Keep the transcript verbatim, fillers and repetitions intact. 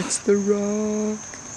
It's the rock.